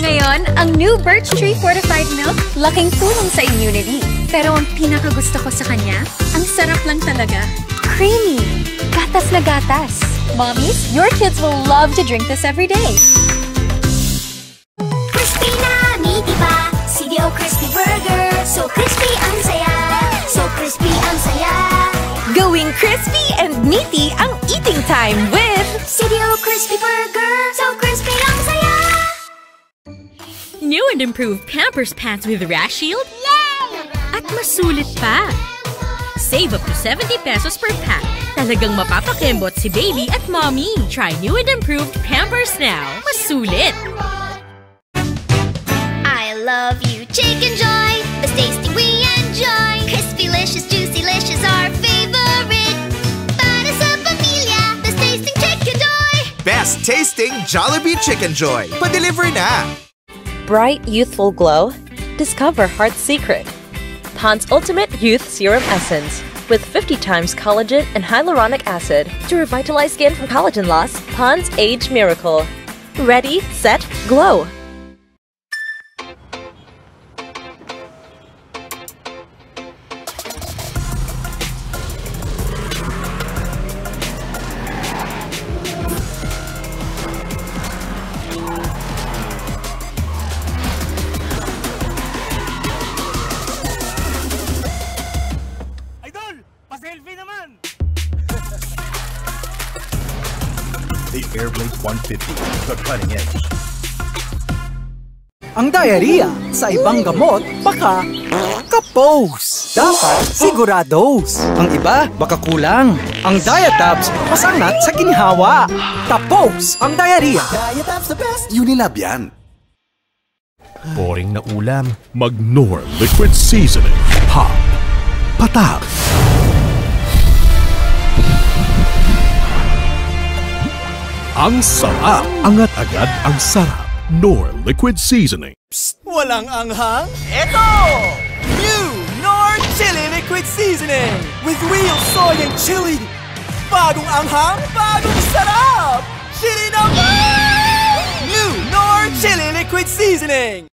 Ngayon, ang new Birch Tree Fortified Milk, laking tulong sa immunity. Pero ang pinakagusto ko sa kanya, ang sarap lang talaga. Creamy, gatas na gatas. Mommies, your kids will love to drink this every day. Crispy na, mi, diba? CDO Crispy Burger. So crispy ang saya. So crispy ang saya. Going crispy and meaty ang eating time with CDO Crispy Burger. So crispy ang saya. New and improved Pampers Pants with Rash Shield? Yay! At masulit pa! Save up to 70 pesos per pack. Talagang mapapakembot si baby at mommy. Try new and improved Pampers now. Masulit! I love you, Chicken Joy. The tasty we enjoy. Crispy-licious, juicy-licious, our favorite. Para sa pamilya, the tasting Chicken Joy. Best tasting Jollibee Chicken Joy. Pa-deliver na! Bright youthful glow? Discover Heart's Secret. Pond's Ultimate Youth Serum Essence. With 50 times collagen and hyaluronic acid to revitalize skin from collagen loss, Pond's Age Miracle. Ready, set, glow. The Airblade 150, the cutting edge. Ang diarrhea sa ibang gamot, baka kapos. Dapat sigurados. Ang iba, baka kulang. Ang Diatabs, mas angat sa ginhawa. Tapos ang diarrhea. Diatabs the best. Unilab yan. Boring na ulam. Magnor Liquid Seasoning. Pop. Patak. Ang sarap! Angat agad ang sarap. Knorr Liquid Seasoning. Psst! Walang anghang? Eto! New Knorr Chili Liquid Seasoning! With real soy and chili! Bagong anghang, bagong sarap! Chili na New Knorr Chili Liquid Seasoning!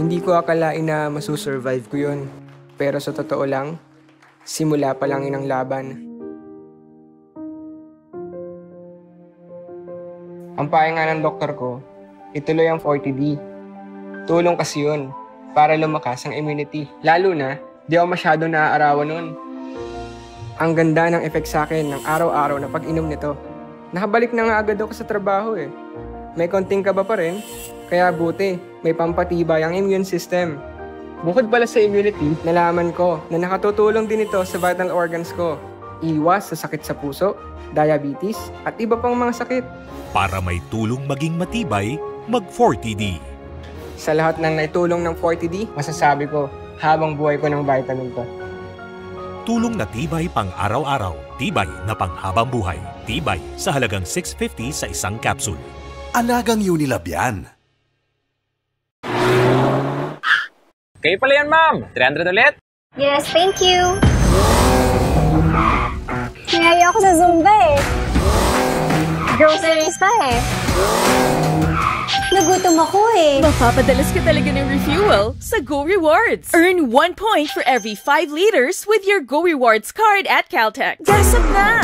Hindi ko akalain na masusurvive ko yun. Pero sa totoo lang, simula pa lang inang laban. Ang payo nga ng doktor ko, ituloy ang 40D. Tulong kasi yun para lumakas ang immunity. Lalo na, di ako masyado naaarawan nun. Ang ganda ng effect sa akin ng araw-araw na pag-inom nito. Nakabalik na nga agad ako sa trabaho eh. May konting kaba pa rin, kaya buti may pampatibay ang immune system. Bukod pala sa immunity, nalaman ko na nakatutulong din ito sa vital organs ko. Iwas sa sakit sa puso, diabetes, at iba pang mga sakit. Para may tulong maging matibay, mag-40D. Sa lahat ng naitulong ng 40D, masasabi ko, habang buhay ko ng vitamin to. Tulong na tibay pang araw-araw, tibay na panghabang buhay, tibay sa halagang 650 sa isang capsule. Alagang Unilab yan. Kayo pala yan, ma'am. 300 ulit? Yes, thank you. Niyaya ako sa Zumba eh. Groceries pa eh. Nagutom ako eh. Mapapadalas ka talaga ng refuel sa Go Rewards. Earn 1 point for every 5 liters with your Go Rewards card at Caltech. Gasap na!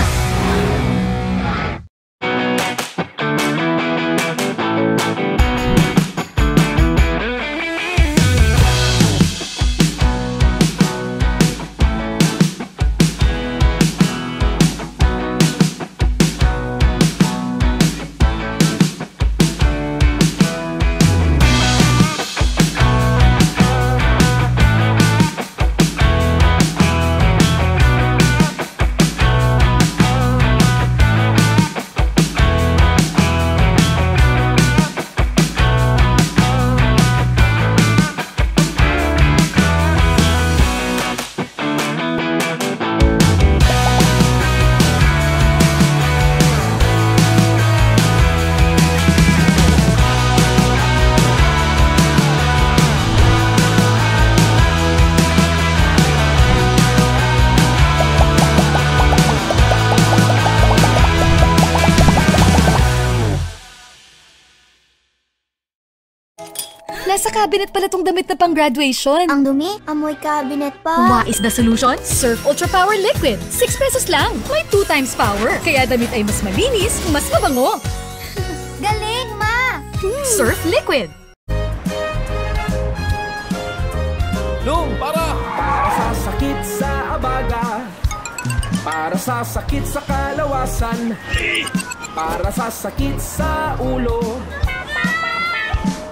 Nasa cabinet pala tong damit na pang graduation. Ang dumi, amoy cabinet pa. What is the solution? Surf Ultra Power Liquid. 6 pesos lang. May 2 times power. Kaya damit ay mas malinis, mas mabango. Galing, ma! Surf Liquid. Nung para sa sakit sa abaga. Para sa sakit sa kalawasan. Para sa sakit sa ulo.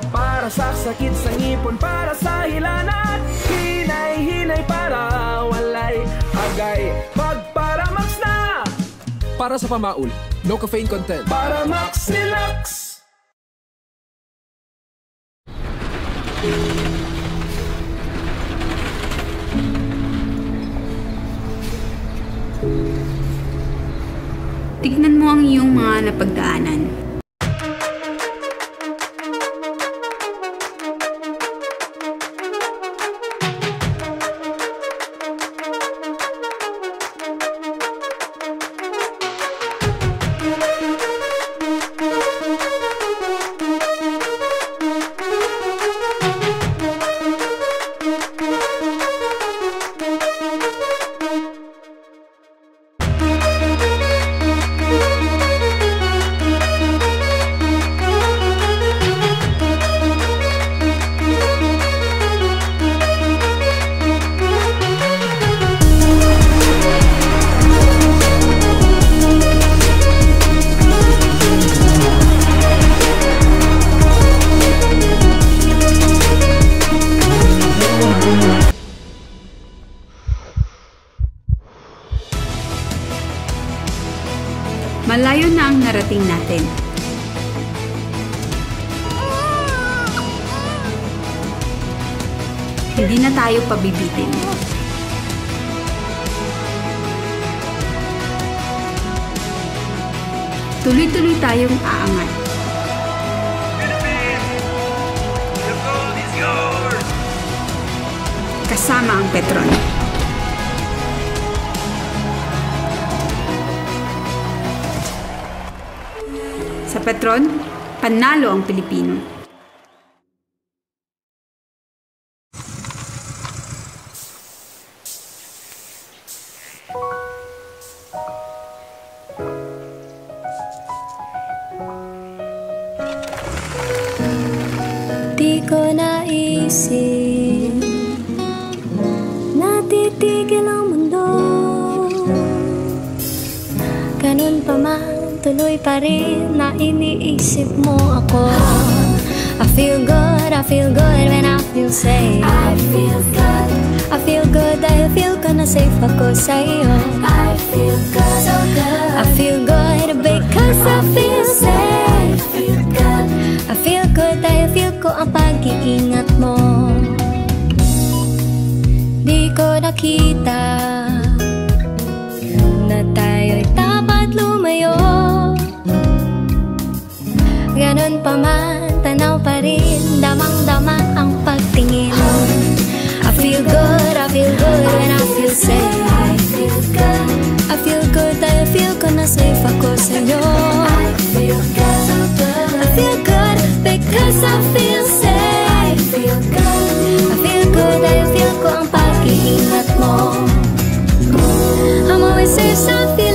Para sa sakit sa ngipon, para sa hilanat. Hinay-hinay para walay agay. Magparamax na! Para sa pamaul, no caffeine content. Paramax Relax! Tignan mo ang iyong mga napagdaanan. Malayo na ang narating natin. Hindi na tayo pabibitin. Tuloy-tuloy tayong aangat. Kasama ang Petron. Sa Petron, panalo ang Pilipino. Di ko naisip, natitigil ang mundo. Ganun pa man, tuloy pa rin na iniisip mo ako. I feel good when I feel safe. I feel good dahil feel ko na safe ako sa'yo. So good. I feel good because I feel safe. I feel good dahil feel ko ang pag-iingat mo. Di ko nakita na tayo'y dapat lumayo. Ganun pa man, tanaw pa rin, damang-dama ang pagtingin. I feel good when I feel safe. I feel good dahil feel ko na safe ako sa'yo. I feel good because I feel safe. I feel good dahil feel ko ang pag-iingat mo. I'm always safe, so I feel